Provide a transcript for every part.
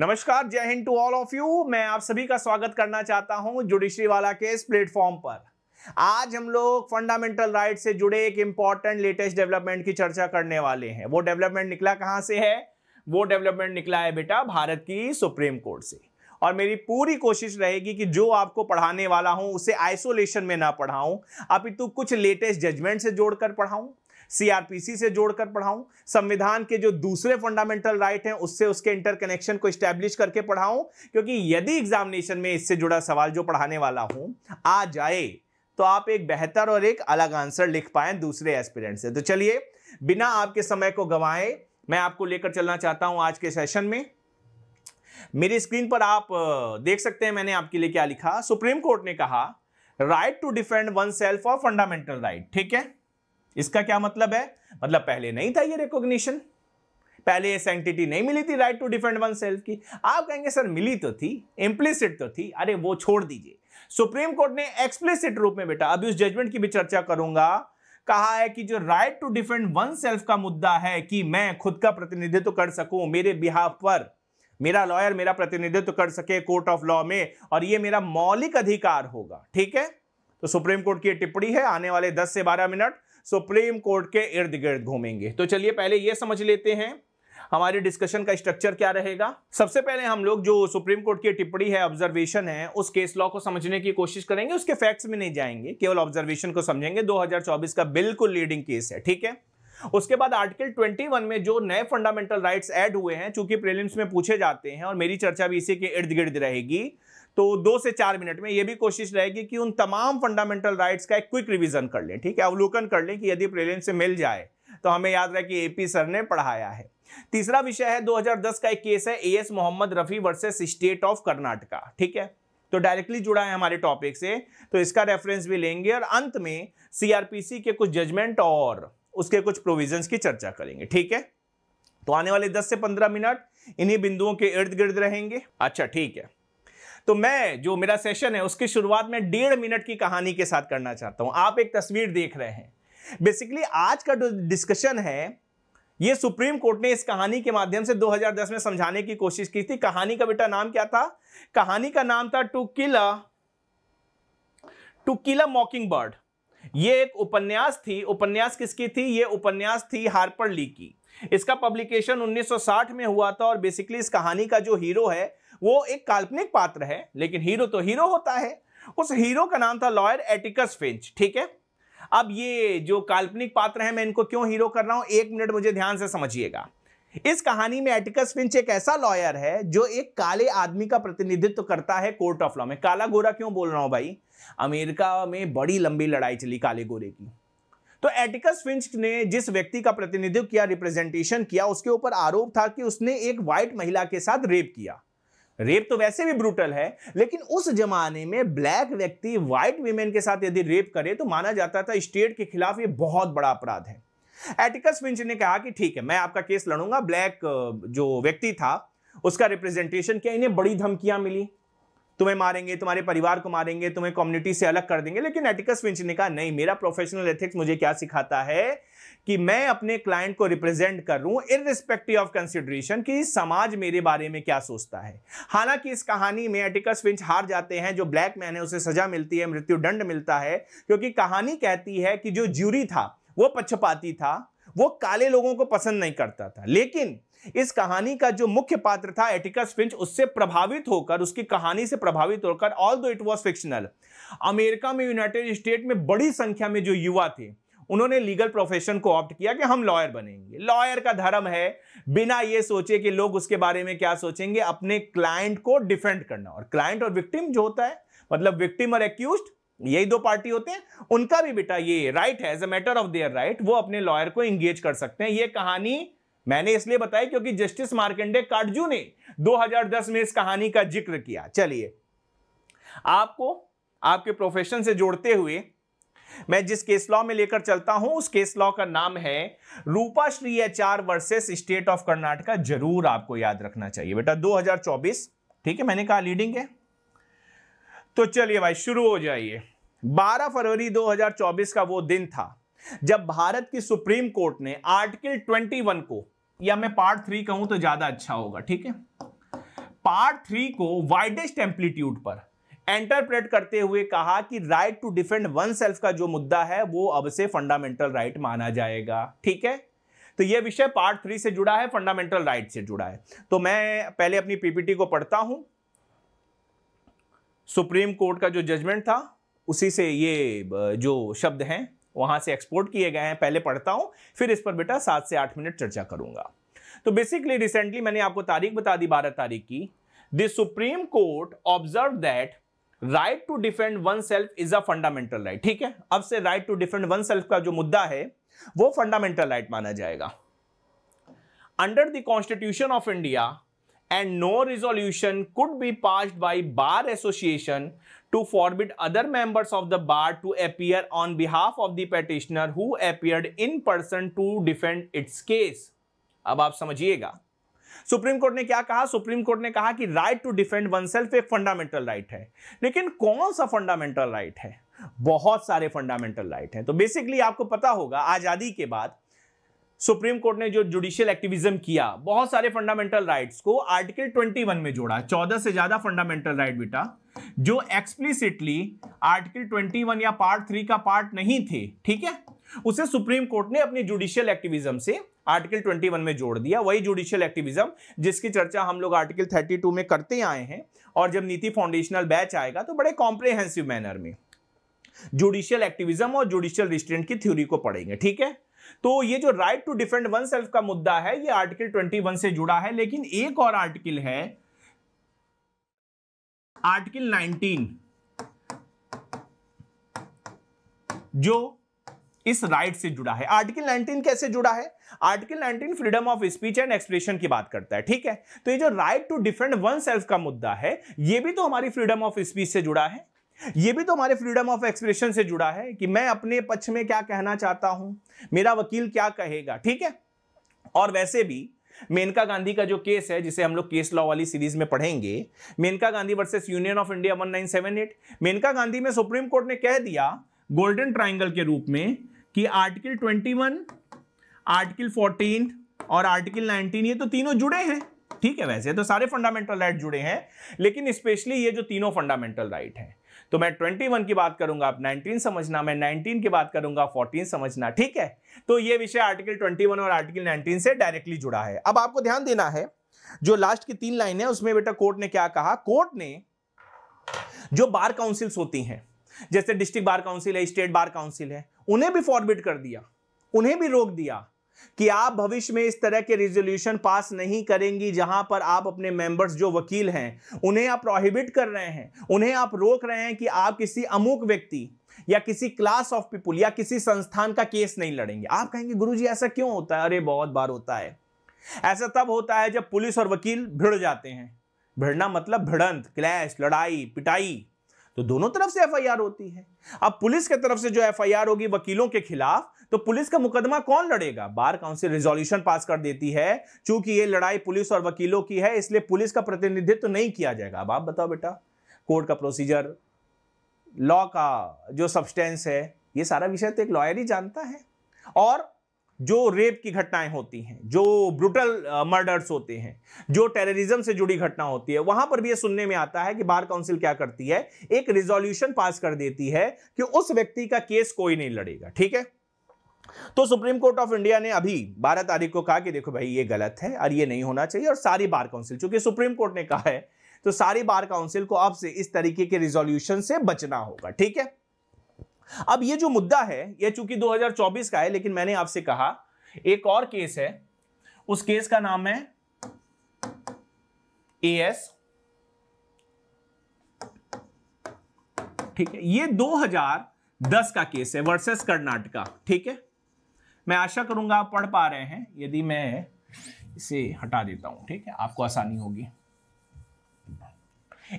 नमस्कार, जय हिंद टू ऑल ऑफ यू। मैं आप सभी का स्वागत करना चाहता हूं जुडिशरी वाला के इस प्लेटफॉर्म पर। आज हम लोग फंडामेंटल राइट से जुड़े एक इंपॉर्टेंट लेटेस्ट डेवलपमेंट की चर्चा करने वाले हैं। वो डेवलपमेंट निकला कहां से है? वो डेवलपमेंट निकला है बेटा भारत की सुप्रीम कोर्ट से। और मेरी पूरी कोशिश रहेगी कि जो आपको पढ़ाने वाला हूं उसे आइसोलेशन में ना पढ़ाऊं, अपितु कुछ लेटेस्ट जजमेंट से जोड़कर पढ़ाऊं, सीआरपीसी से जोड़कर पढ़ाऊं, संविधान के जो दूसरे फंडामेंटल राइट हैं उससे उसके इंटरकनेक्शन को स्टैब्लिश करके पढ़ाऊं। क्योंकि यदि एग्जामिनेशन में इससे जुड़ा सवाल जो पढ़ाने वाला हूं आ जाए तो आप एक बेहतर और एक अलग आंसर लिख पाए दूसरे एस्पिरेंट से। तो चलिए, बिना आपके समय को गंवाए मैं आपको लेकर चलना चाहता हूं आज के सेशन में। मेरी स्क्रीन पर आप देख सकते हैं मैंने आपके लिए क्या लिखा। सुप्रीम कोर्ट ने कहा right to defend oneself और फंडामेंटल राइट। ठीक है, इसका क्या मतलब है? मतलब पहले नहीं था ये रिकॉग्निशन, पहले ये सैंक्टिटी नहीं मिली थी right to defend oneself की। आप कहेंगे सर मिली तो थी, इम्प्लिसिट तो थी। अरे वो छोड़ दीजिए, सुप्रीम कोर्ट ने एक्सप्लिसिट रूप में बेटा, अभी उस जजमेंट की भी चर्चा करूंगा, कहा है कि जो right to defend oneself का मुद्दा है कि मैं खुद का प्रतिनिधित्व कर सकूं, मेरे बिहाफ पर मेरा लॉयर मेरा प्रतिनिधित्व कर सके कोर्ट ऑफ लॉ में, और ये मेरा मौलिक अधिकार होगा। ठीक है, तो सुप्रीम कोर्ट की टिप्पणी है। आने वाले 10 से 12 मिनट सुप्रीम कोर्ट के इर्द गिर्द घूमेंगे। तो चलिए पहले ये समझ लेते हैं हमारी डिस्कशन का स्ट्रक्चर क्या रहेगा। सबसे पहले हम लोग जो सुप्रीम कोर्ट की टिप्पणी है, ऑब्जर्वेशन है, उस केस लॉ को समझने की कोशिश करेंगे। उसके फैक्ट्स में नहीं जाएंगे, केवल ऑब्जर्वेशन को समझेंगे। 2024 का बिल्कुल लीडिंग केस है। ठीक है, उसके बाद आर्टिकल 21 में जो नए फंडामेंटल राइट्स ऐड हुए हैं, चूंकि प्रीलिम्स में पूछे जाते हैं और मेरी चर्चा भी इसी के इर्द गिर्द रहेगी, तो 2 से 4 मिनट में यह भी कोशिश रहेगी कि उन तमाम फंडामेंटल राइट्स का एक क्विक रिवीजन कर लें। ठीक है, अवलोकन कर लें कि यदि प्रीलिम्स से मिल जाए तो हमें याद रहे कि एपी सर ने पढ़ाया है। तीसरा विषय है 2010 का एक केस है A S Mohammed Rafi versus state of Karnataka. ठीक है, तो डायरेक्टली जुड़ा है हमारे टॉपिक से, तो इसका रेफरेंस भी लेंगे। और अंत में सीआरपीसी के कुछ जजमेंट और उसके कुछ प्रोविजंस की चर्चा करेंगे। ठीक है, तो आने वाले 10 से 15 मिनट इन्हीं बिंदुओं के इर्द गिर्द रहेंगे। अच्छा ठीक है, तो मैं जो मेरा सेशन है उसकी शुरुआत में 1.5 मिनट की कहानी के साथ करना चाहता हूं। आप एक तस्वीर देख रहे हैं। बेसिकली आज का जो डिस्कशन है ये सुप्रीम कोर्ट ने इस कहानी के माध्यम से 2010 में समझाने की कोशिश की थी। कहानी का बेटा नाम क्या था? कहानी का नाम था टू किल अ मॉकिंगबर्ड। ये एक उपन्यास थी। उपन्यास किसकी थी? ये उपन्यास थी हार्पर ली की। इसका पब्लिकेशन 1960 में हुआ था। और बेसिकली इस कहानी का जो हीरो है वो एक काल्पनिक पात्र है, लेकिन हीरो तो हीरो होता है। उस हीरो का नाम था लॉयर एटिकस फिंच। ठीक है, अब ये जो काल्पनिक पात्र हैं मैं इनको क्यों हीरो कर रहा हूं, 1 मिनट मुझे ध्यान से समझिएगा। इस कहानी में एटिकस फिंच एक ऐसा लॉयर है जो एक काले आदमी का प्रतिनिधित्व करता है कोर्ट ऑफ लॉ में। काला गोरा क्यों बोल रहा हूं भाई? अमेरिका में बड़ी लंबी लड़ाई चली काले गोरे की। तो एटिकस फिंच ने जिस व्यक्ति का प्रतिनिधित्व किया, रिप्रेजेंटेशन किया, उसके ऊपर आरोप था कि उसने एक व्हाइट महिला के साथ रेप किया। रेप तो वैसे भी ब्रूटल है, लेकिन उस जमाने में ब्लैक व्यक्ति व्हाइट वीमेन के साथ यदि रेप करे तो माना जाता था स्टेट के खिलाफ ये बहुत बड़ा अपराध है। एटिकस फिंच ने कहा कि ठीक है, मैं आपका केस लड़ूंगा। ब्लैक जो व्यक्ति था उसका रिप्रेजेंटेशन किया, इन्हें बड़ी धमकियां मिली, तुम्हें मारेंगे, तुम्हारे परिवार को मारेंगे, तुम्हें कम्युनिटी से अलग कर देंगे। लेकिन एटिकस फिंच ने कहा नहीं, मेरा प्रोफेशनल एथिक्स मुझे क्या सिखाता है कि मैं अपने क्लाइंट को रिप्रेजेंट करूं इररिस्पेक्टिव ऑफ कंसिडरेशन कि समाज मेरे बारे में क्या सोचता है। हालांकि इस कहानी में एटिकस फिंच हार जाते हैं। जो ब्लैक मैन है उसे सजा मिलती है, मृत्युदंड मिलता है, क्योंकि कहानी कहती है कि जो ज्यूरी था वो पक्षपाती था, वो काले लोगों को पसंद नहीं करता था। लेकिन इस कहानी का जो मुख्य पात्र था एटिकस फिंच, उससे प्रभावित होकर, उसकी कहानी से प्रभावित होकर, although it was fictional, America में, यूनाइटेड स्टेट में बड़ी संख्या में जो युवा थे उन्होंने लीगल प्रोफेशन को ऑप्ट किया कि हम लॉयर बनेंगे। लॉयर का धर्म है बिना ये सोचे कि लोग उसके बारे में क्या सोचेंगे अपने क्लाइंट को डिफेंड करना। और क्लाइंट और विक्टिम जो होता है, मतलब विक्टिम और एक्यूज्ड, यही दो पार्टी होते हैं, उनका भी बेटा ये राइट है, as a matter of their right, वो अपने लॉयर को एंगेज कर सकते हैं। ये कहानी मैंने इसलिए बताई क्योंकि जस्टिस मार्कंडे काटजू ने 2010 में इस कहानी का जिक्र किया। चलिए, आपको आपके प्रोफेशन से जोड़ते हुए मैं जिस केस लॉ में लेकर चलता हूं उस केस लॉ का नाम है रूपा Shree H R. Versus state of Karnataka. जरूर आपको याद रखना चाहिए बेटा, 2024। ठीक है, मैंने कहा लीडिंग है, तो चलिए भाई शुरू हो जाइए। 12 फरवरी 2024 का वो दिन था जब भारत की सुप्रीम कोर्ट ने आर्टिकल 21 को, या मैं पार्ट 3 कहूं तो ज्यादा अच्छा होगा, ठीक है, पार्ट थ्री को वाइडेस्ट एम्पलीट्यूड पर इंटरप्रेट करते हुए कहा कि right to defend oneself का जो मुद्दा है वो अब से फंडामेंटल राइट माना जाएगा। ठीक है, तो यह विषय पार्ट थ्री से जुड़ा है, फंडामेंटल राइट से जुड़ा है। तो मैं पहले अपनी पीपीटी को पढ़ता हूं, सुप्रीम कोर्ट का जो जजमेंट था उसी से ये जो शब्द हैं वहां से एक्सपोर्ट किए गए हैं, पहले पढ़ता हूं फिर इस पर बेटा 7 से 8 मिनट चर्चा करूंगा। तो बेसिकली रिसेंटली मैंने आपको तारीख बता दी 12 तारीख की। The supreme court observe that right to defend oneself is a fundamental right. ठीक है, अब से right to defend oneself का जो मुद्दा है वो फंडामेंटल राइट माना जाएगा। Under the constitution of India and no resolution could be passed by bar association to forbid other members of the bar to appear on behalf of the petitioner who appeared in person to defend its case. अब आप समझिएगा supreme court ने क्या कहा। Supreme court ने कहा कि right to defend oneself एक फंडामेंटल राइट है, लेकिन कौन सा फंडामेंटल राइट है, बहुत सारे फंडामेंटल राइट हैं। तो बेसिकली आपको पता होगा आजादी के बाद सुप्रीम कोर्ट ने जो जुडिशियल एक्टिविज्म किया, बहुत सारे फंडामेंटल राइट्स को आर्टिकल 21 में जोड़ा। 14 से ज्यादा फंडामेंटल राइट बेटा जो एक्सप्लिसिटली आर्टिकल 21 या पार्ट 3 का पार्ट नहीं थे, ठीक है, उसे सुप्रीम कोर्ट ने अपने जुडिशियल एक्टिविज्म से आर्टिकल 21 में जोड़ दिया। वही जुडिशियल एक्टिविज्म जिसकी चर्चा हम लोग आर्टिकल 32 में करते आए हैं, और जब नीति फाउंडेशनल बैच आएगा तो बड़े कॉम्प्रिहेंसिव मैनर में जुडिशियल एक्टिविज्म और जुडिशियल रिस्ट्रेंट की थ्योरी को पढ़ेंगे। ठीक है, तो ये जो right to defend oneself का मुद्दा है ये आर्टिकल 21 से जुड़ा है, लेकिन एक और आर्टिकल है आर्टिकल 19 जो इस राइट से जुड़ा है। आर्टिकल 19 कैसे जुड़ा है? Article 19 freedom of speech and expression की बात करता है। ठीक है, तो ये जो right to defend oneself का मुद्दा है ये भी तो हमारी फ्रीडम ऑफ स्पीच से जुड़ा है, ये भी तो हमारे फ्रीडम ऑफ एक्सप्रेशन से जुड़ा है कि मैं अपने पक्ष में क्या कहना चाहता हूं, मेरा वकील क्या कहेगा। ठीक है, और वैसे भी मेनका गांधी का जो केस है, जिसे हम लोग केस लॉ वाली सीरीज में पढ़ेंगे, Maneka Gandhi versus union of India 1978, Maneka Gandhi में सुप्रीम कोर्ट ने कह दिया गोल्डन ट्राइंगल के रूप में कि आर्टिकल 21, आर्टिकल 14 और आर्टिकल 19 ये तो तीनों जुड़े हैं। ठीक है, वैसे तो सारे फंडामेंटल राइट जुड़े हैं, लेकिन स्पेशली ये जो तीनों फंडामेंटल राइट हैं, तो मैं 21 की बात करूंगा, आप 19 समझना, मैं 19 की बात करूंगा, 14 समझना। ठीक है, तो ये विषय आर्टिकल 21 और आर्टिकल 19 से डायरेक्टली जुड़ा है। अब आपको ध्यान देना है जो लास्ट की 3 लाइन है उसमें बेटा कोर्ट ने क्या कहा। कोर्ट ने जो बार काउंसिल्स होती हैं, जैसे डिस्ट्रिक्ट बार काउंसिल है, स्टेट बार काउंसिल है, उन्हें भी फॉरबिड कर दिया, उन्हें भी रोक दिया कि आप भविष्य में इस तरह के रेजोल्यूशन पास नहीं करेंगी जहां पर आप अपने मेंबर्स जो वकील हैं उन्हें आप प्रोहिबिट कर रहे हैं, उन्हें आप रोक रहे हैं कि आप किसी अमुक व्यक्ति या किसी क्लास ऑफ पीपुल या किसी संस्थान का केस नहीं लड़ेंगे। आप कहेंगे गुरुजी ऐसा क्यों होता है? अरे बहुत बार होता है। ऐसा तब होता है जब पुलिस और वकील भिड़ जाते हैं। भिड़ना मतलब भिड़ंत, क्लैश, लड़ाई, पिटाई, तो दोनों तरफ से एफआईआर होती है। अब पुलिस के तरफ से जो एफआईआर होगी वकीलों के खिलाफ, तो पुलिस का मुकदमा कौन लड़ेगा? बार काउंसिल रेजोल्यूशन पास कर देती है, चूंकि ये लड़ाई पुलिस और वकीलों की है इसलिए पुलिस का प्रतिनिधित्व तो नहीं किया जाएगा। अब आप बताओ बेटा, कोर्ट का प्रोसीजर, लॉ का जो सब्सटेंस है, ये सारा विषय तो एक लॉयर ही जानता है। और जो रेप की घटनाएं होती हैं, जो ब्रूटल मर्डर्स होते हैं, जो टेररिज्म से जुड़ी घटना होती है, वहां पर भी ये सुनने में आता है कि बार काउंसिल क्या करती है, एक रिजोल्यूशन पास कर देती है कि उस व्यक्ति का केस कोई नहीं लड़ेगा। ठीक है, तो सुप्रीम कोर्ट ऑफ इंडिया ने अभी 12 तारीख को कहा कि देखो भाई ये गलत है और ये नहीं होना चाहिए, और सारी बार काउंसिल, चूंकि सुप्रीम कोर्ट ने कहा है तो सारी बार काउंसिल को अब से इस तरीके के रिजोल्यूशन से बचना होगा। ठीक है, अब ये जो मुद्दा है ये चूंकि 2024 का है, लेकिन मैंने आपसे कहा एक और केस है, उस केस का नाम है एएस, ठीक है, ये 2010 का केस है वर्सेस कर्नाटका। ठीक है, मैं आशा करूंगा आप पढ़ पा रहे हैं, यदि मैं इसे हटा देता हूं ठीक है आपको आसानी होगी।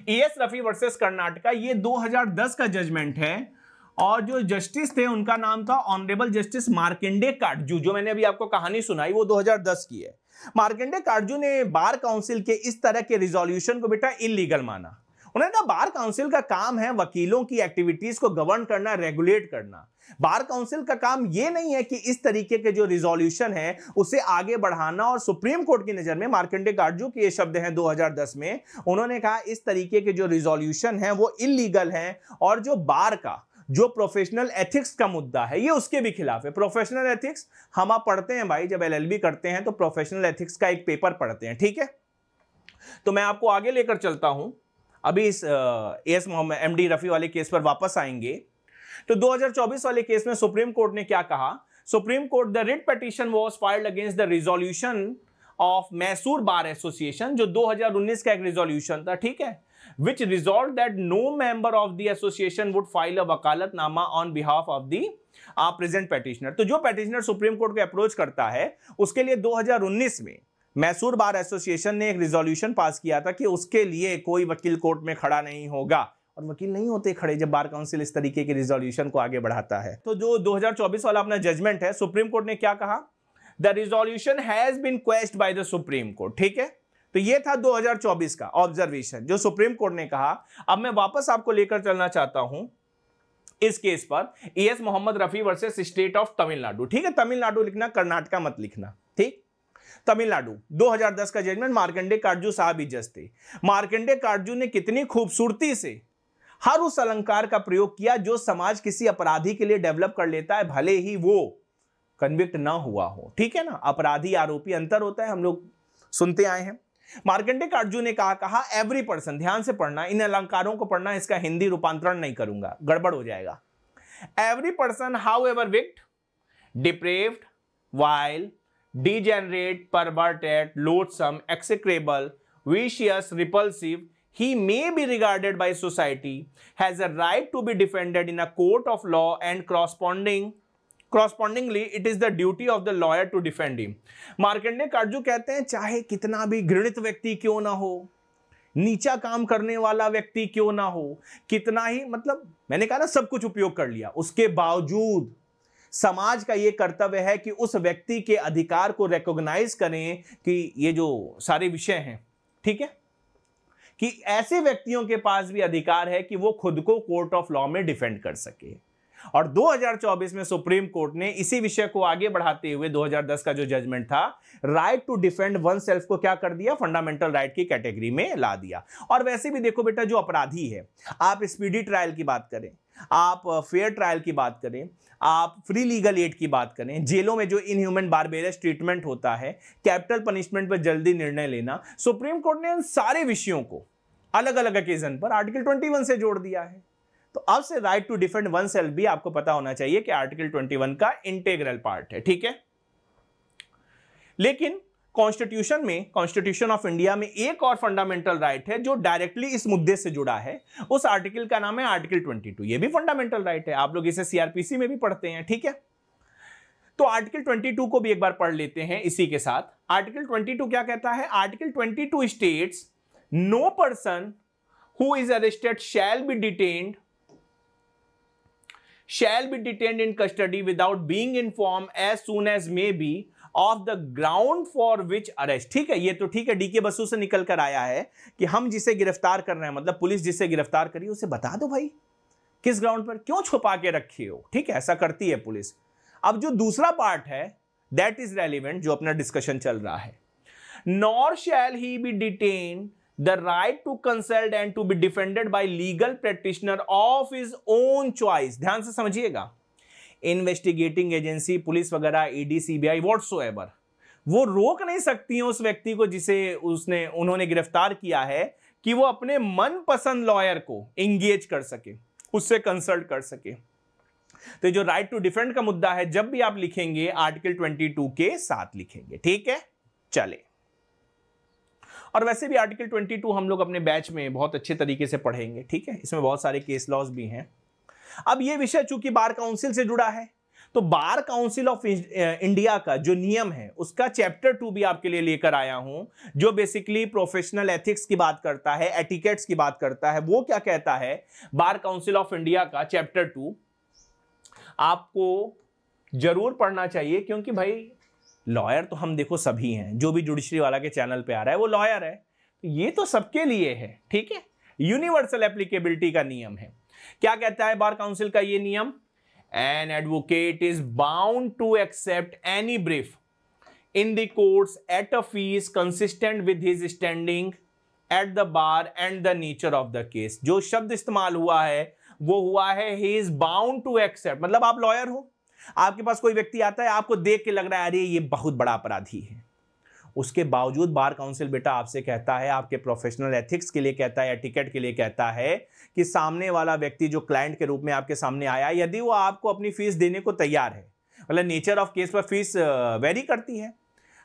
एएस रफी वर्सेस कर्नाटका, ये 2010 का जजमेंट है, और जो जस्टिस थे उनका नाम था ऑनरेबल जस्टिस मार्कंडे काटजू। जो मैंने अभी आपको कहानी सुनाई वो 2010 की है। मार्कंडे काटजू ने बार काउंसिल के इस तरह के रिजोल्यूशन को बेटा इलीगल माना। उन्होंने कहा बार काउंसिल का काम है वकीलों की एक्टिविटीज को गवर्न करना, रेगुलेट करना, बार काउंसिल का काम यह नहीं है कि इस तरीके के जो रिजोल्यूशन है उसे आगे बढ़ाना, और सुप्रीम कोर्ट की नजर में मार्कंडे काटजू के ये शब्द हैं 2010 में, उन्होंने कहा इस तरीके के जो रिजोल्यूशन है वो इलीगल है, और जो बार का जो प्रोफेशनल एथिक्स का मुद्दा है ये उसके भी खिलाफ है। प्रोफेशनल एथिक्स हम आप पढ़ते हैं भाई, जब एलएलबी करते हैं तो प्रोफेशनल एथिक्स का एक पेपर पढ़ते हैं, ठीक है। तो मैं आपको आगे लेकर चलता हूं, अभी इस एएस मोहम्मद एमडी रफी वाले केस पर वापस आएंगे। तो 2024 वाले केस में सुप्रीम कोर्ट ने क्या कहा, supreme court, the writ petition was filed against the resolution of Mysore bar association, जो 2019 का एक रिजोल्यूशन था, ठीक है, which resolved that no member of the association would file a वकालतनामा on behalf of the present petitioner। तो जो petitioner supreme court को approach करता है उसके लिए 2019 में मैसूर बार एसोसिएशन ने एक रिजोल्यूशन पास किया था कि उसके लिए कोई वकील कोर्ट में खड़ा नहीं होगा, और वकील नहीं होते खड़े जब बार काउंसिल इस तरीके के रिजोल्यूशन को आगे बढ़ाता है। तो जो 2024 वाला अपना जजमेंट है, सुप्रीम कोर्ट ने क्या कहा, the resolution has been questioned by the supreme court, ठीक है। तो ये था 2024 का ऑब्जर्वेशन जो सुप्रीम कोर्ट ने कहा। अब मैं वापस आपको लेकर चलना चाहता हूं इस केस पर, A S Mohammed Rafi versus state of Tamil Nadu, ठीक है। तमिलनाडु लिखना, कर्नाटका मत लिखना, ठीक। तमिलनाडु 2010 का जजमेंट, मार्कंडे काटजू साहब ही जज थे। मार्कंडे काटजू ने कितनी खूबसूरती से हर उस अलंकार का प्रयोग किया जो समाज किसी अपराधी के लिए डेवलप कर लेता है, भले ही वो कन्विक्ट ना हुआ हो, ठीक है ना। अपराधी आरोपी अंतर होता है, हम लोग सुनते आए हैं। मार्कंडे काटजू ने कहा एवरी पर्सन, ध्यान से पढ़ना, इन अलंकारों को पढ़ना, इसका हिंदी रूपांतरण नहीं करूंगा, गड़बड़ हो जाएगा। Every person however wicked depraved vile degenerate perverted loathsome execrable vicious repulsive he may be regarded by society has a right to be defended in a court of law, and correspondingly it is the duty of the lawyer to defend him। Markandey Katju कहते हैं चाहे कितना भी घृणित व्यक्ति क्यों ना हो, नीचा काम करने वाला व्यक्ति क्यों ना हो, कितना ही, मतलब मैंने कहा ना सब कुछ उपयोग कर लिया, उसके बावजूद समाज का ये कर्तव्य है कि उस व्यक्ति के अधिकार को रिकॉग्नाइज करें कि ये जो सारे विषय हैं, ठीक है, कि ऐसे व्यक्तियों के पास भी अधिकार है कि वो खुद को कोर्ट ऑफ लॉ में डिफेंड कर सके। और 2024 में सुप्रीम कोर्ट ने इसी विषय को आगे बढ़ाते हुए 2010 का जो जजमेंट था, right to defend oneself को क्या कर दिया, फंडामेंटल राइट की कैटेगरी में ला दिया। और वैसे भी देखो बेटा, जो अपराधी है, आप स्पीडी ट्रायल की बात करें, आप फेयर ट्रायल की बात करें, आप फ्री लीगल एड की बात करें, जेलों में जो इनह्यूमन बारबेरियस ट्रीटमेंट होता है, कैपिटल पनिशमेंट पर जल्दी निर्णय लेना, सुप्रीम कोर्ट ने इन सारे विषयों को अलग अलग ओकेजन पर आर्टिकल 21 से जोड़ दिया है। तो अब से right to defend oneself भी आपको पता होना चाहिए कि आर्टिकल 21 का इंटीग्रल पार्ट है, ठीक है। लेकिन कॉन्स्टिट्यूशन में, कॉन्स्टिट्यूशन ऑफ इंडिया में एक और फंडामेंटल राइट है जो डायरेक्टली इस मुद्दे से जुड़ा है, उस आर्टिकल का नाम है आर्टिकल 22। ये भी फंडामेंटल राइट है, आप लोग इसे सीआरपीसी में भी पढ़ते हैं, ठीक है। तो आर्टिकल 22 को भी एक बार पढ़ लेते हैं इसी के साथ। आर्टिकल 22 क्या कहता है, article 22 states no person who is arrested shall be detained in custody without being informed as soon as may be of the ground for which arrest। ठीक है, ये तो ठीक है, डीके बसु से निकल कर आया है कि हम जिसे गिरफ्तार कर रहे हैं, मतलब पुलिस जिसे गिरफ्तार करी उसे बता दो भाई किस ग्राउंड पर, क्यों छुपा के रखे हो, ठीक है, ऐसा करती है पुलिस। अब जो दूसरा पार्ट है दैट इज रेलिवेंट, जो अपना डिस्कशन चल रहा है, nor shall he be detain the right to consult and to be defended by legal practitioner of his own choice। ध्यान से समझिएगा, इन्वेस्टिगेटिंग एजेंसी, पुलिस वगैरह, ईडी, सीबीआई, व्हाट्सएवर, वो रोक नहीं सकती हैं उस व्यक्ति को जिसे उन्होंने गिरफ्तार किया है कि वो अपने मनपसंद लॉयर को इंगेज कर सके, उससे कंसल्ट कर सके। तो जो राइट टू डिफेंड का मुद्दा है, जब भी आप लिखेंगे आर्टिकल 22 के साथ लिखेंगे, ठीक है। चले, और वैसे भी आर्टिकल 22 हम लोग अपने बैच में बहुत अच्छे तरीके से पढ़ेंगे, ठीक है, इसमें बहुत सारे केस लॉज भी हैं। अब ये विषय चूंकि बार काउंसिल से जुड़ा है, तो बार काउंसिल ऑफ इंडिया का जो नियम है उसका चैप्टर 2 भी आपके लिए लेकर आया हूं, जो बेसिकली प्रोफेशनल एथिक्स की बात करता है, एटिकेट्स की बात करता है। वो क्या कहता है, बार काउंसिल ऑफ इंडिया का चैप्टर 2 आपको जरूर पढ़ना चाहिए, क्योंकि भाई लॉयर तो हम देखो सभी हैं, जो भी जुडिशरी वाला के चैनल पे आ रहा है वो लॉयर है, ये तो सबके लिए है, ठीक है। यूनिवर्सल एप्लीकेबिलिटी का नियम है। क्या कहता है बार काउंसिल का ये नियम, an advocate is bound to accept any brief in the courts at a fees consistent with his standing at the bar and the nature of the case। जो शब्द इस्तेमाल हुआ है वो हुआ है he is bound to accept, मतलब आप लॉयर हो, आपके पास कोई व्यक्ति आता है, आपको देख के लग रहा है अरे ये बहुत बड़ा अपराधी है, उसके बावजूद बार काउंसिल बेटा आपसे कहता है, आपके प्रोफेशनल एथिक्स के लिए कहता है, एटिकेट के लिए कहता है कि सामने वाला व्यक्ति जो क्लाइंट के रूप में आपके सामने आया, यदि वो आपको अपनी फीस देने को तैयार है, मतलब नेचर ऑफ केस पर फीस वेरी करती है,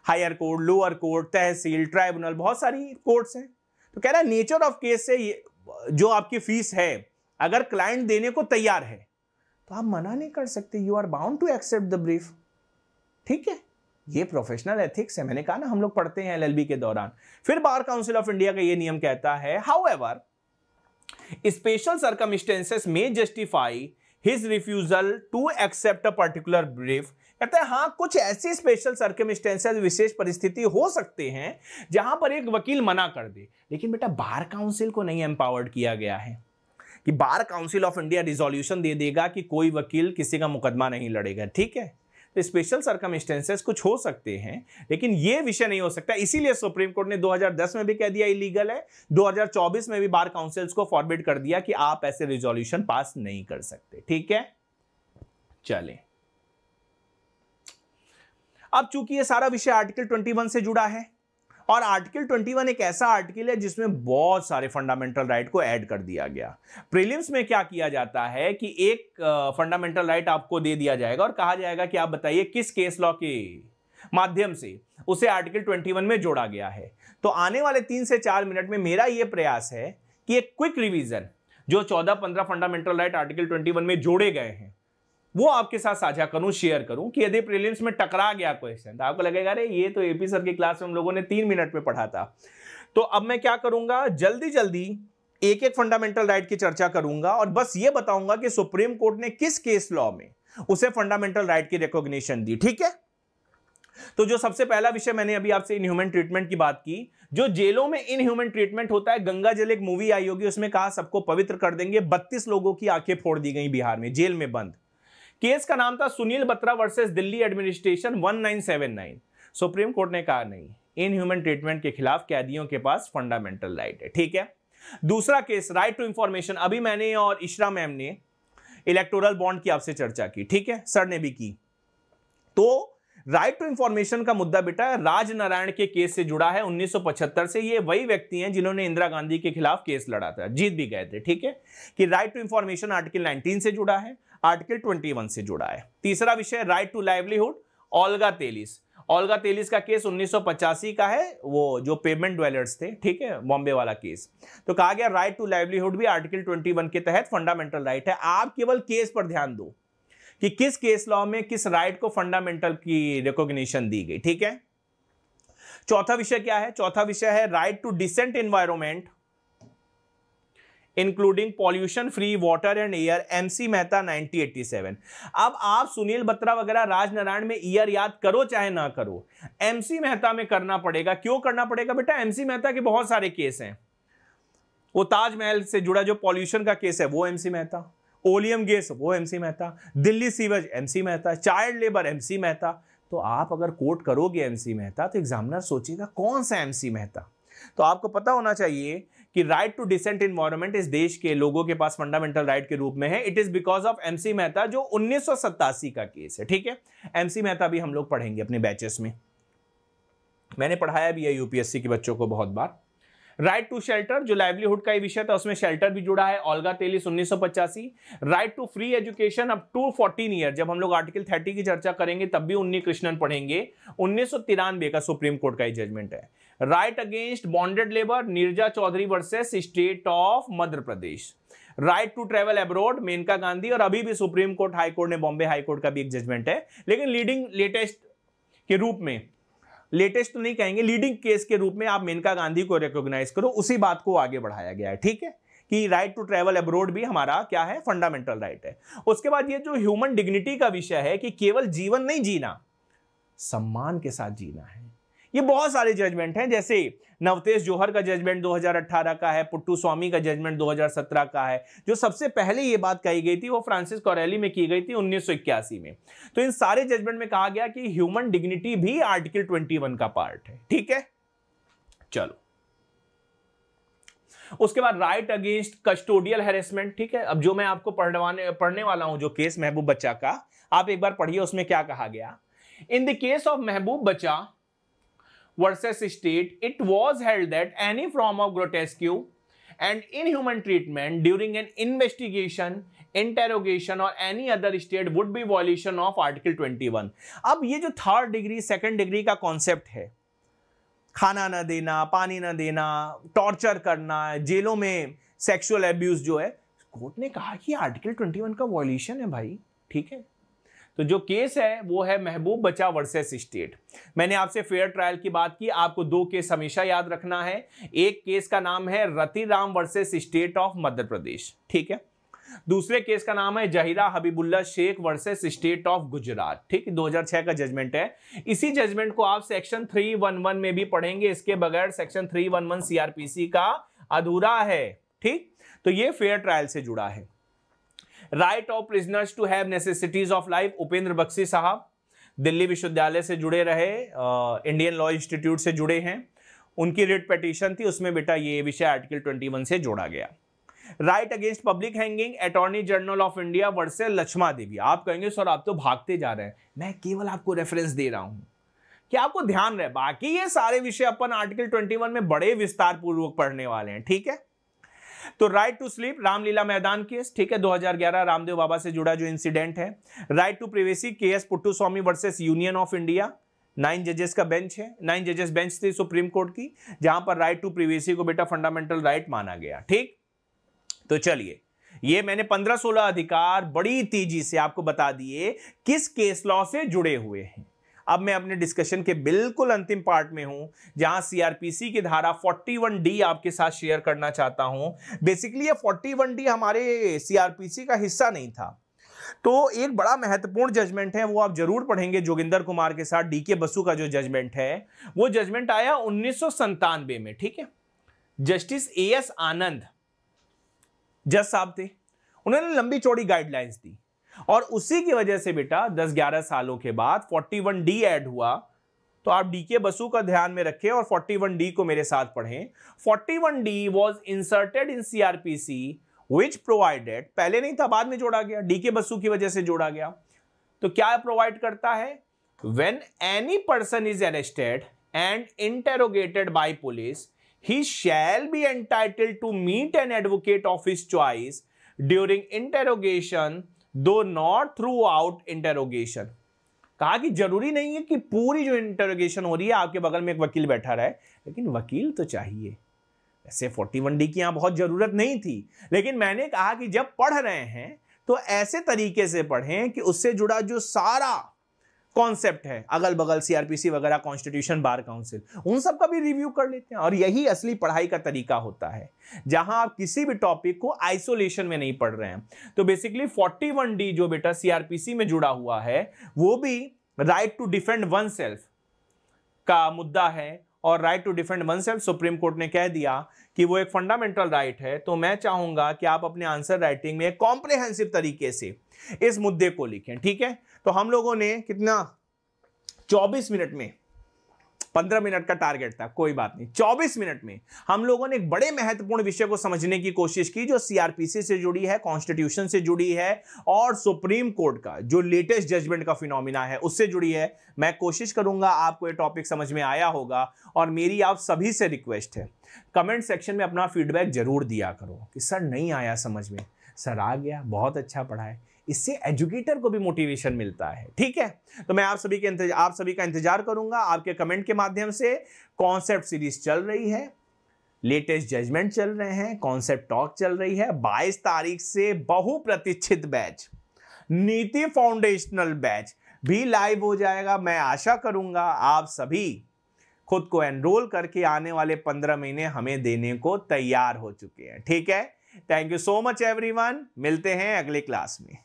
हायर कोर्ट, लोअर कोर्ट, तहसील, ट्राइब्यूनल, बहुत सारी कोर्ट्स हैं, तो कह रहा है नेचर ऑफ केस से जो आपकी फीस है अगर क्लाइंट देने को तैयार है तो आप मना नहीं कर सकते, you are bound to accept the brief. ठीक है, ये प्रोफेशनल एथिक्स है, मैंने कहा ना हम लोग पढ़ते हैं एलएलबी के दौरान। फिर बार काउंसिल ऑफ इंडिया का ये नियम कहता है हाउएवर स्पेशल सर्कमस्टेंसेस में justify his refusal to accept a particular brief. कहता है हाँ कुछ ऐसी स्पेशल सर्कमस्टेंसेस, विशेष परिस्थिति हो सकते हैं जहां पर एक वकील मना कर दे, लेकिन बेटा बार काउंसिल को नहीं एम्पावर्ड किया गया है कि bar council of India resolution दे देगा कि कोई वकील किसी का मुकदमा नहीं लड़ेगा। ठीक है, तो स्पेशल सर्कमस्टेंसेस कुछ हो सकते हैं लेकिन ये विषय नहीं हो सकता। इसीलिए सुप्रीम कोर्ट ने 2010 में भी कह दिया इलीगल है, 2024 में भी बार काउंसिल्स को फॉरबिड कर दिया कि आप ऐसे रिजोल्यूशन पास नहीं कर सकते। ठीक है, चलें अब चूंकि ये सारा विषय आर्टिकल 21 से जुड़ा है और आर्टिकल 21 एक ऐसा आर्टिकल है जिसमें बहुत सारे फंडामेंटल राइट को ऐड कर दिया गया। प्रीलिम्स में क्या किया जाता है कि एक फंडामेंटल राइट आपको दे दिया जाएगा और कहा जाएगा कि आप बताइए किस केस लॉ के माध्यम से उसे आर्टिकल 21 में जोड़ा गया है। तो आने वाले 3 से 4 मिनट में मेरा ये प्रयास है कि एक क्विक रिविजन जो 14-15 फंडामेंटल राइट आर्टिकल 21 में जोड़े गए हैं वो आपके साथ साझा करूं, शेयर करूं कि यदि प्रीलिम्स में टकरा गया क्वेश्चन तो आपको लगेगा अरे ये तो एपी सर की क्लास में हम लोगों ने 3 मिनट में पढ़ा था। तो अब मैं क्या करूंगा, जल्दी जल्दी एक एक फंडामेंटल राइट की चर्चा करूंगा और बस ये बताऊंगा कि सुप्रीम कोर्ट ने किस केस लॉ में उसे फंडामेंटल राइट की रिकॉग्निशन दी। ठीक है, तो जो सबसे पहला विषय मैंने अभी आपसे इनह्यूमन ट्रीटमेंट की बात की, जो जेलों में इनह्यूमन ट्रीटमेंट होता है, गंगा जल एक मूवी आई होगी उसमें कहा सबको पवित्र कर देंगे, 32 लोगों की आंखें फोड़ दी गई बिहार में जेल में बंद। केस का नाम था Sunil Batra versus Delhi administration 1979। Supreme court ने कहा नहीं, इनह्यूमन ट्रीटमेंट के खिलाफ कैदियों के पास फंडामेंटल राइट है। ठीक है, दूसरा केस राइट टू इंफॉर्मेशन, अभी मैंने और इशरा मैम ने इलेक्टोरल बॉन्ड की आपसे चर्चा की, ठीक है, सर ने भी की। तो राइट टू इंफॉर्मेशन का मुद्दा बेटा राज नारायण के केस से जुड़ा है 1975 से। ये वही व्यक्ति हैं जिन्होंने इंदिरा गांधी के खिलाफ केस लड़ा था, जीत भी गए थे। ठीक है, कि राइट टू इंफॉर्मेशन आर्टिकल 19 से जुड़ा है, आर्टिकल 21 से जुड़ा है। तीसरा विषय right to livelihood, Olga Tellis. Olga Tellis का केस 1985 का है, वो जो पेमेंट ड्वेलर्स थे, ठीक है, बॉम्बे वाला केस। तो कहा गया राइट टू लाइवलीहुड भी आर्टिकल 21 के तहत फंडामेंटल राइट है। आप केवल केस पर ध्यान दो कि किस केस लॉ में किस राइट को फंडामेंटल की रिकॉग्निशन दी गई। ठीक है, चौथा विषय क्या है, चौथा विषय है right to decent environment including pollution free water and air, MC. Mehta 1987। अब आप सुनील बत्रा वगैरह राज नारायण में ईयर याद करो चाहे ना करो, एम.सी. मेहता में करना पड़ेगा। क्यों करना पड़ेगा बेटा, एम.सी. मेहता के बहुत सारे केस हैं। वो ताजमहल से जुड़ा जो पॉल्यूशन का केस है वो एम.सी. मेहता, ओलियम गैस वो MC. Mehta, Delhi sewage MC. Mehta, child labour MC. Mehta. तो आप अगर कोट करोगे एम.सी. मेहता तो एग्जामिनर सोचेगा कौन सा एम.सी. मेहता। तो आपको पता होना चाहिए कि राइट टू डिसेंट एनवायरमेंट इस देश के लोगों के पास फंडामेंटल राइट के रूप में है। It is because of MC. Mehta जो 1987 का केस है। ठीक है, एम.सी. मेहता भी हम लोग पढ़ेंगे अपने बैचेस में, मैंने पढ़ाया भी है यूपीएससी के बच्चों को बहुत बार। राइट टू शेल्टर जो लाइवलीहुड का ही विषय था उसमें शेल्टर भी जुड़ा है, Olga Tellis 1985। Right to free education up to 14 year, जब हम लोग आर्टिकल 30 की चर्चा करेंगे तब भी उन्नी कृष्णन पढ़ेंगे, 1993 का सुप्रीम कोर्ट का ही जजमेंट है। Right against bonded labour, Neerja Chaudhary versus state of Madhya Pradesh. Right to travel abroad, Maneka Gandhi. और अभी भी सुप्रीम कोर्ट, हाई कोर्ट ने, बॉम्बे हाई कोर्ट का भी एक जजमेंट है, लेकिन लीडिंग लेटेस्ट के रूप में, लेटेस्ट तो नहीं कहेंगे, लीडिंग केस के रूप में आप मेनका गांधी को रिकॉग्नाइज करो, उसी बात को आगे बढ़ाया गया है। ठीक है, कि राइट टू ट्रैवल अब्रोड भी हमारा क्या है, फंडामेंटल राइट है। उसके बाद ये जो ह्यूमन डिग्निटी का विषय है कि केवल जीवन नहीं जीना, सम्मान के साथ जीना है, ये बहुत सारे जजमेंट हैं, जैसे नवतेज जौहर का जजमेंट 2018 का है, पुट्टुस्वामी का जजमेंट 2017 का है। जो सबसे पहले ये बात कही गई थी वो फ्रांसिस कोरेली में की गई थी 1981 में। तो इन सारे जजमेंट में कहा गया कि ह्यूमन डिग्निटी भी आर्टिकल 21 का पार्ट है। ठीक है, चलो उसके बाद राइट अगेंस्ट कस्टोडियल हैरेसमेंट। ठीक है, अब जो मैं आपको पढ़ने वाला हूं, जो केस महबूब बच्चा का, आप एक बार पढ़िए उसमें क्या कहा गया। In the case of Mehboob Bachcha versus state, it was held that any form of grotesque and inhuman treatment during an investigation, interrogation और any other state would be violation of article 21। अब ये जो थर्ड डिग्री सेकेंड डिग्री का concept है, खाना ना देना, पानी ना देना, टॉर्चर करना, जेलों में सेक्सुअल एब्यूज जो है, कोर्ट ने कहा कि आर्टिकल 21 का वॉयलेशन है भाई। ठीक है, तो जो केस है वो है महबूब बच्चा वर्सेस स्टेट। मैंने आपसे फेयर ट्रायल की बात की, आपको दो केस हमेशा याद रखना है। एक केस का नाम है Ratiram versus state of Madhya Pradesh, ठीक है। दूसरे केस का नाम है Zahira Habibullah Sheikh versus state of Gujarat, ठीक, 2006 का जजमेंट है। इसी जजमेंट को आप सेक्शन 311 में भी पढ़ेंगे, इसके बगैर सेक्शन 311 सीआरपीसी का अधूरा है। ठीक, तो ये फेयर ट्रायल से जुड़ा है। Right of prisoners to have necessities of life, Upendra Baxi साहब दिल्ली विश्वविद्यालय से जुड़े रहे, इंडियन लॉ इंस्टीट्यूट से जुड़े हैं, उनकी रिट पिटीशन थी, उसमें बेटा ये विषय आर्टिकल 21 से जोड़ा गया। Right against public hanging, attorney general of India versus Lakshma Devi. आप कहेंगे सर आप तो भागते जा रहे हैं, मैं केवल आपको रेफरेंस दे रहा हूं कि आपको ध्यान रहे, बाकी ये सारे विषय अपन आर्टिकल 21 में बड़े विस्तार पूर्वक पढ़ने वाले हैं। ठीक है, तो राइट टू स्लीप, रामलीला मैदान केस, ठीक है, 2011 रामदेव बाबा से जुड़ा जो इंसिडेंट है। Right to privacy case, Puttaswamy versus union of India, 9 जजेस का बेंच है, 9 जजेस बेंच थी सुप्रीम कोर्ट की, जहां पर राइट टू प्रिवेसी को बेटा फंडामेंटल राइट माना गया। ठीक, तो चलिए ये मैंने 15-16 अधिकार बड़ी तेजी से आपको बता दिए किस केस लॉ से जुड़े हुए हैं। अब मैं अपने डिस्कशन के बिल्कुल अंतिम पार्ट में हूं, जहां सीआरपीसी की धारा 41D आपके साथ शेयर करना चाहता हूं। बेसिकली ये 41D हमारे सीआरपीसी का हिस्सा नहीं था, तो एक बड़ा महत्वपूर्ण जजमेंट है, वो आप जरूर पढ़ेंगे। जोगिंदर कुमार के साथ डीके बसु का जो जजमेंट है, वो जजमेंट आया 1997 में। ठीक है, जस्टिस A.S. आनंद जज साहब थे, उन्होंने लंबी चौड़ी गाइडलाइंस दी और उसी की वजह से बेटा 10-11 सालों के बाद 41D ऐड हुआ। तो आप डीके बसु का ध्यान में रखें और 41D को मेरे साथ पढ़ें। 41D was inserted in CrPC which provided, पहले नहीं था बाद में जोड़ा गया, डीके बसु की वजह से जोड़ा गया। तो क्या प्रोवाइड करता है, when any person is arrested and interrogated by police, he shall be entitled to meet an advocate of his choice during interrogation, though not throughout interrogation। कहा कि जरूरी नहीं है कि पूरी जो इंटरोगेशन हो रही है आपके बगल में एक वकील बैठा रहे, लेकिन वकील तो चाहिए। ऐसे 41D की यहाँ बहुत जरूरत नहीं थी, लेकिन मैंने कहा कि जब पढ़ रहे हैं तो ऐसे तरीके से पढ़ें कि उससे जुड़ा जो सारा कॉन्सेप्ट है, अगल बगल सीआरपीसी वगैरह, कॉन्स्टिट्यूशन, बार काउंसिल, उन सब का भी रिव्यू कर लेते हैं। और यही असली पढ़ाई का तरीका होता है, जहां आप किसी भी टॉपिक को आइसोलेशन में नहीं पढ़ रहे हैं। तो बेसिकली 41D जो बेटा सीआरपीसी में जुड़ा हुआ है, वो भी right to defend oneself का मुद्दा है। और right to defend oneself supreme court ने कह दिया कि वो एक फंडामेंटल राइट है। तो मैं चाहूंगा कि आप अपने आंसर राइटिंग में कॉम्प्रिहेंसिव तरीके से इस मुद्दे को लिखें। ठीक है, तो हम लोगों ने कितना 24 मिनट में, 15 मिनट का टारगेट था, कोई बात नहीं, 24 मिनट में हम लोगों ने एक बड़े महत्वपूर्ण विषय को समझने की कोशिश की, जो सीआरपीसी से जुड़ी है, कॉन्स्टिट्यूशन से जुड़ी है और सुप्रीम कोर्ट का जो लेटेस्ट जजमेंट का फिनोमिना है उससे जुड़ी है। मैं कोशिश करूंगा आपको ये टॉपिक समझ में आया होगा। और मेरी आप सभी से रिक्वेस्ट है, कमेंट सेक्शन में अपना फीडबैक जरूर दिया करो कि सर नहीं आया समझ में, सर आ गया, बहुत अच्छा पढ़ा है। इससे एजुकेटर को भी मोटिवेशन मिलता है। ठीक है, तो मैं आप सभी का इंतजार करूंगा, आपके कमेंट के माध्यम से। कॉन्सेप्ट सीरीज चल रही है, लेटेस्ट जजमेंट चल रहे हैं, कॉन्सेप्ट टॉक चल रही है। 22 तारीख से बहुप्रतीक्षित बैच, नीति फाउंडेशनल बैच भी लाइव हो जाएगा। मैं आशा करूंगा आप सभी खुद को एनरोल करके आने वाले 15 महीने हमें देने को तैयार हो चुके हैं। ठीक है, thank you so much everyone, मिलते हैं अगले क्लास में।